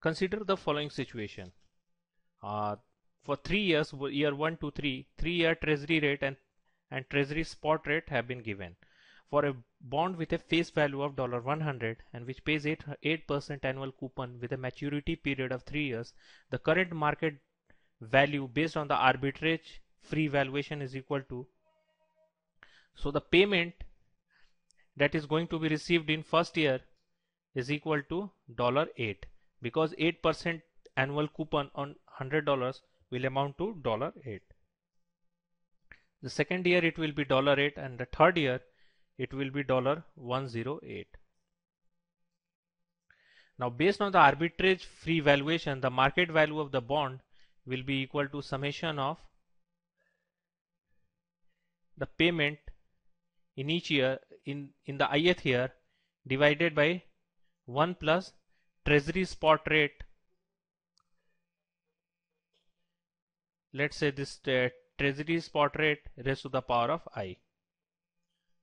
Consider the following situation. For 3 years, year 1 to 3, 3-year treasury rate and treasury spot rate have been given. For a bond with a face value of $100 and which pays 8% annual coupon with a maturity period of 3 years, the current market value based on the arbitrage free valuation is equal to, so the payment that is going to be received in first year is equal to $8, because 8% annual coupon on $100 will amount to $8. The second year it will be $8, and the third year it will be $108. Now, based on the arbitrage free valuation, the market value of the bond will be equal to summation of the payment in each year in the ith year divided by 1 plus treasury spot rate. Let's say this treasury spot rate raised to the power of I.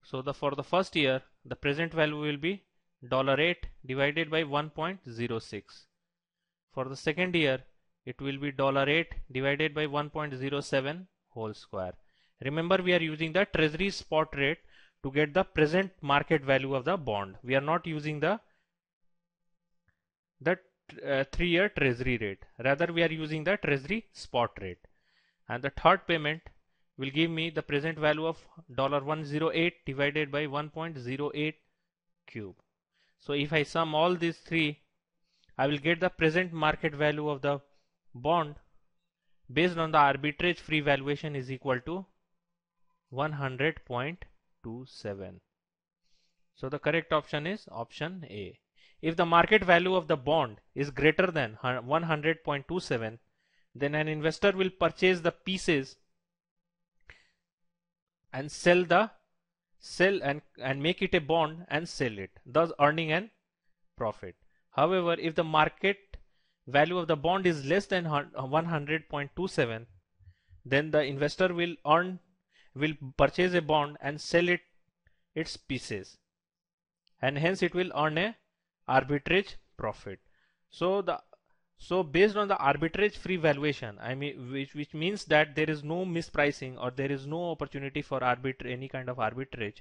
So for the first year, the present value will be $8 divided by 1.06. For the second year, it will be $8 divided by 1.07 whole square. Remember, we are using the treasury spot rate to get the present market value of the bond. We are not using the 3-year treasury rate. Rather, we are using the treasury spot rate. And the third payment will give me the present value of $108 divided by 1.08 cube. So if I sum all these three, I will get the present market value of the bond based on the arbitrage free valuation is equal to 100.27. So the correct option is option A. If the market value of the bond is greater than 100.27, then an investor will purchase the pieces and sell and make it a bond and sell it, thus earning an profit. However, if the market value of the bond is less than 100.27, then the investor will purchase a bond and sell its pieces, and hence it will earn a arbitrage profit. So based on the arbitrage free valuation, I mean, which means that there is no mispricing or there is no opportunity for any kind of arbitrage,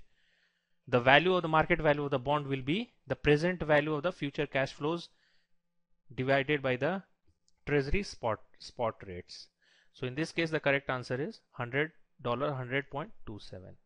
the value of the market value of the bond will be the present value of the future cash flows divided by the treasury spot rates. So in this case, the correct answer is $100.27.